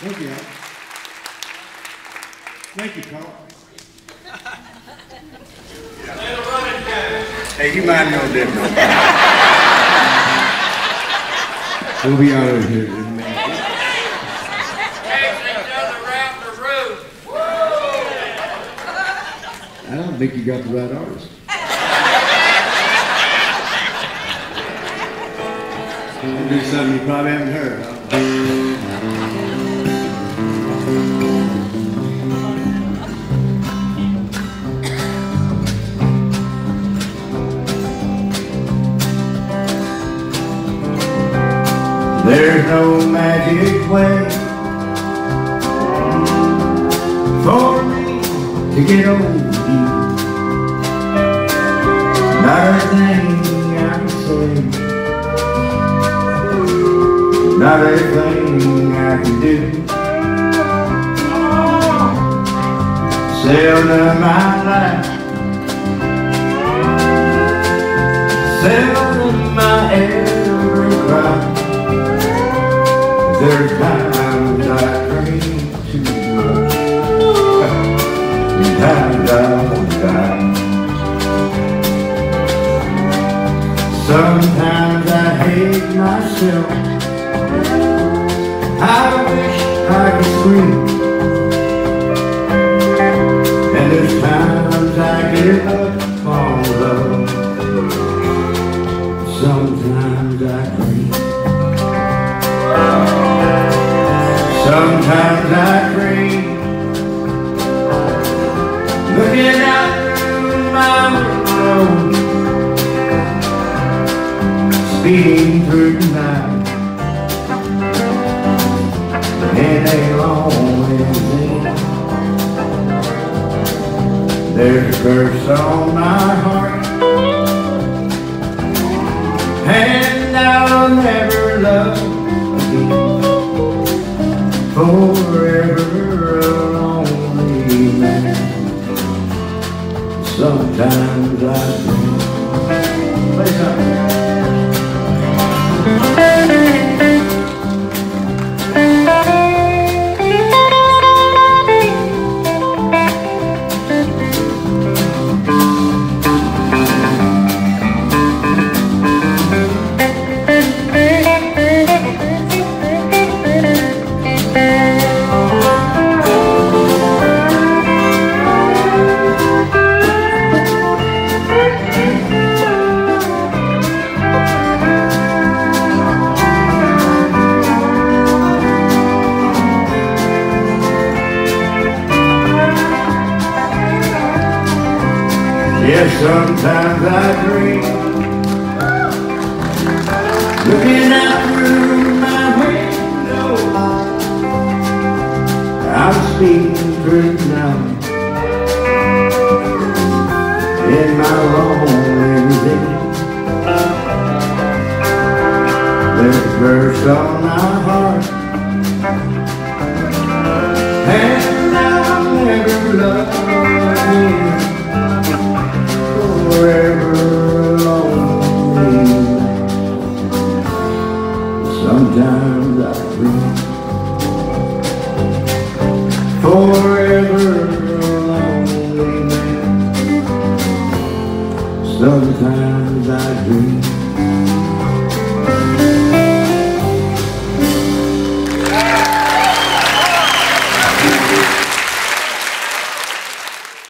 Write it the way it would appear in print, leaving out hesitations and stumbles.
Thank you. Thank you, Paul. Hey, you mind your business. We'll be out of here. I don't think you got the right artist. I'll do something you probably haven't heard of. There's no magic way for me to get old. Not a thing I can say, not a thing I can do. Seldom in my life, seldom my every cry. There are times I dream too much, and times I won't die. Sometimes I hate myself, I wish I could scream. And there's times I give up on love, sometimes I dream. Sometimes I dream, looking out through my window, speeding through the night, and they'll always end. There's a curse on my heart, and I'll never love again. Forever a lonely man, sometimes I dream. Play something. Yes, sometimes I dream, looking out through my window, I'm speaking truth now, in my lonely day. There's a curse on my heart, and I'll never love again. Forever lonely, sometimes I dream. Forever lonely, sometimes I dream.